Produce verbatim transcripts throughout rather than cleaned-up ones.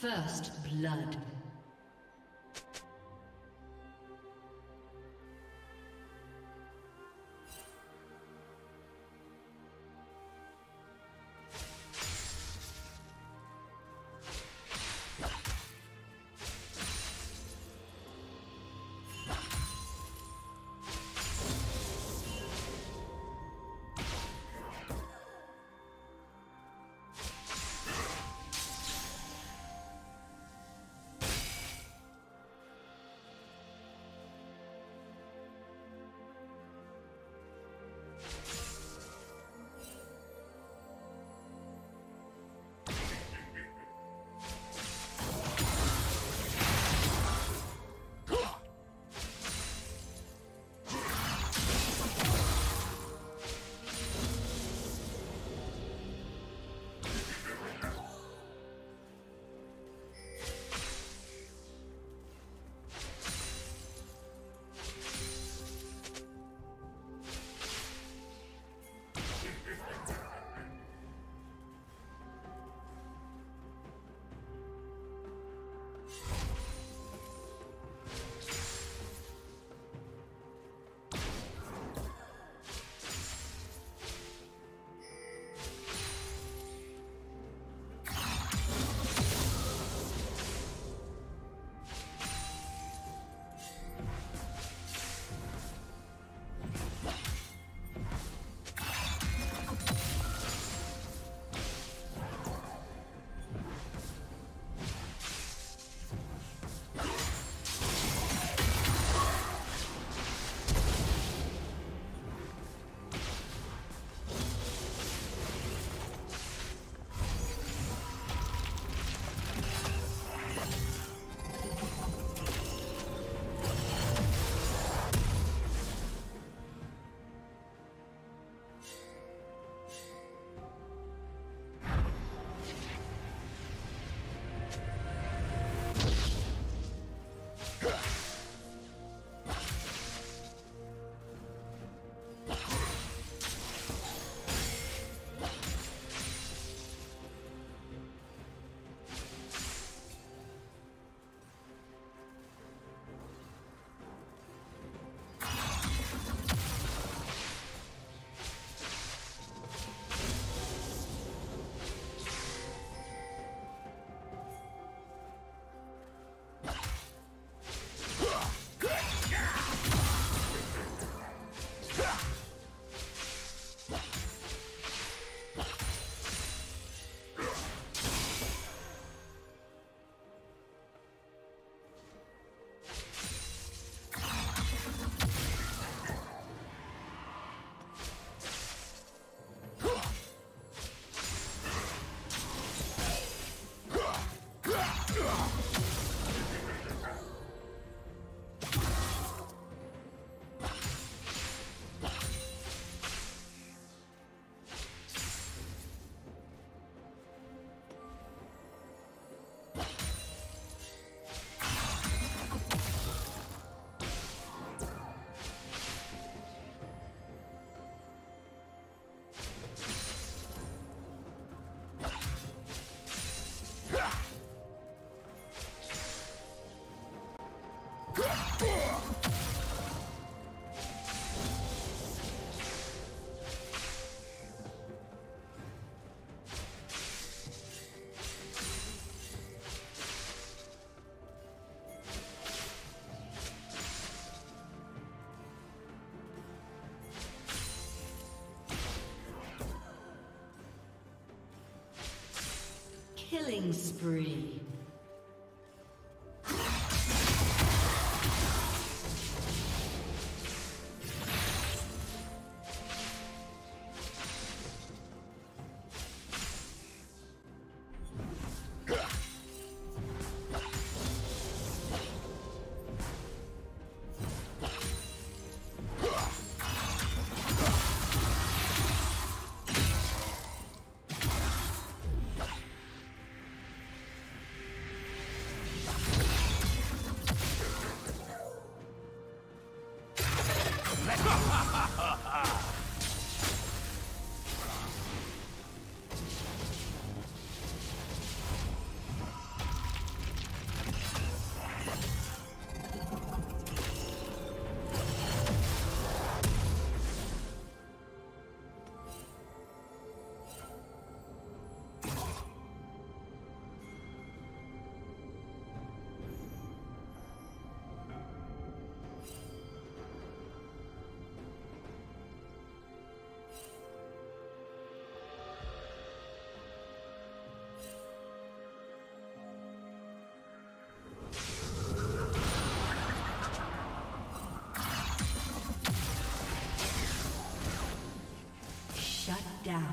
First blood. Killing spree. Shut down.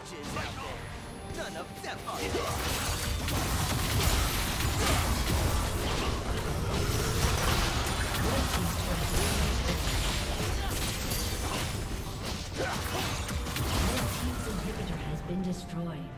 mages out there. None of them are this. Your team's inhibitor has been destroyed.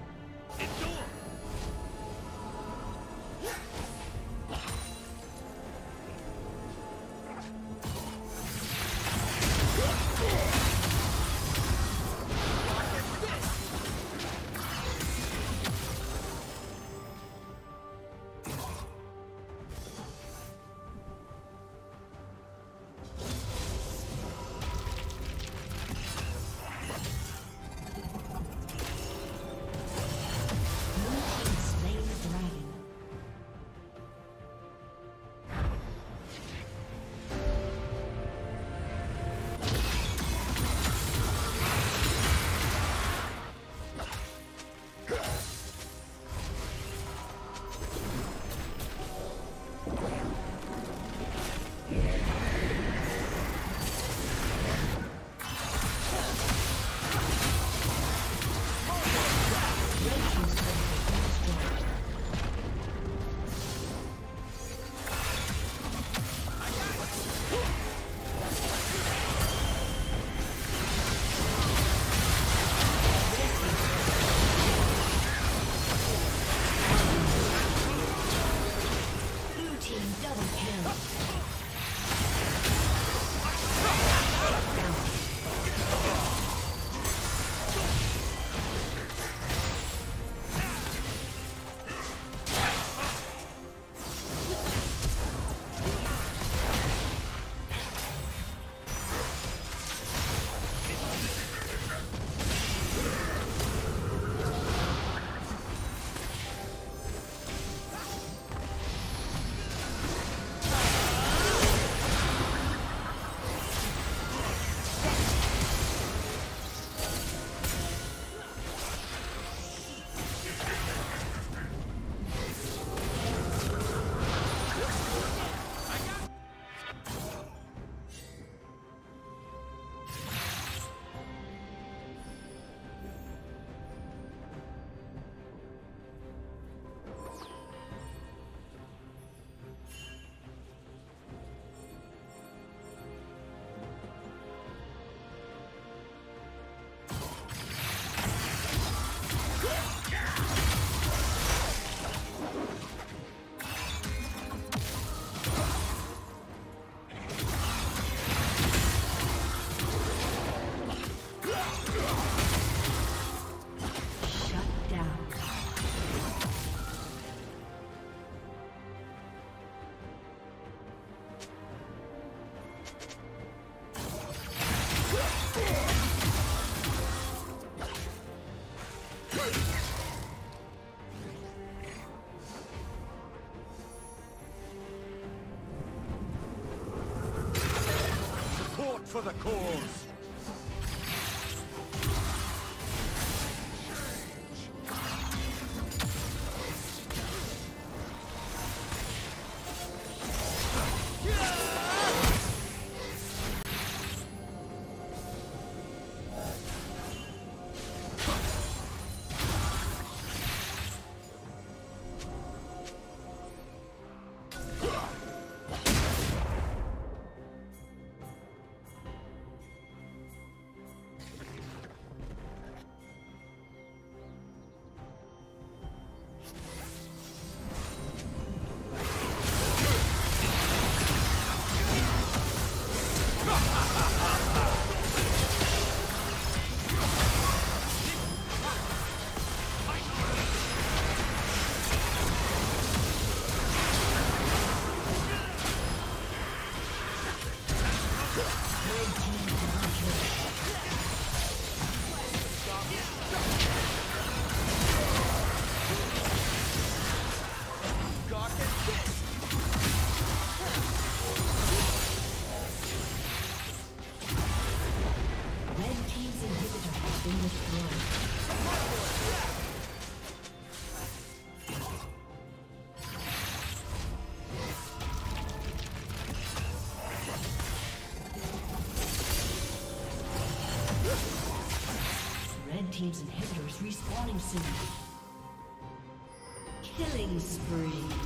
For the cause. Team's inhibitors respawning soon. Killing spree.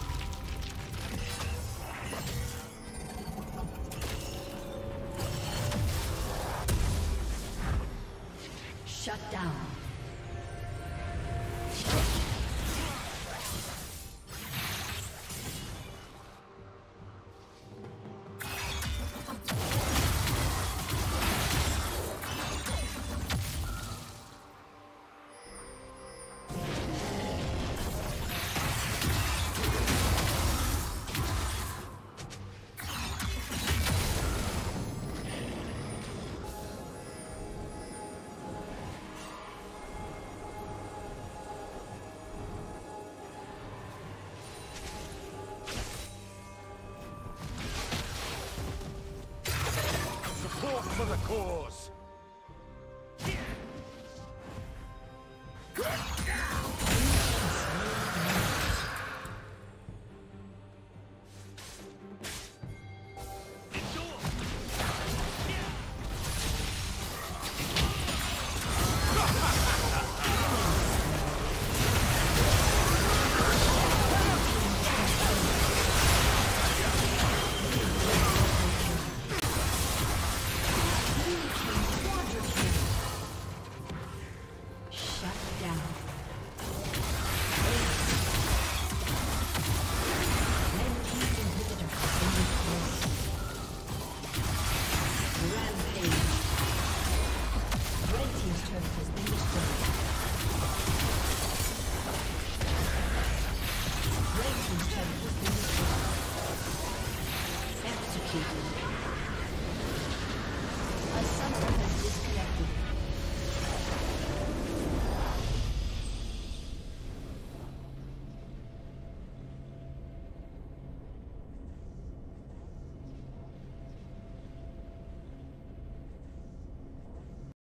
For the cause!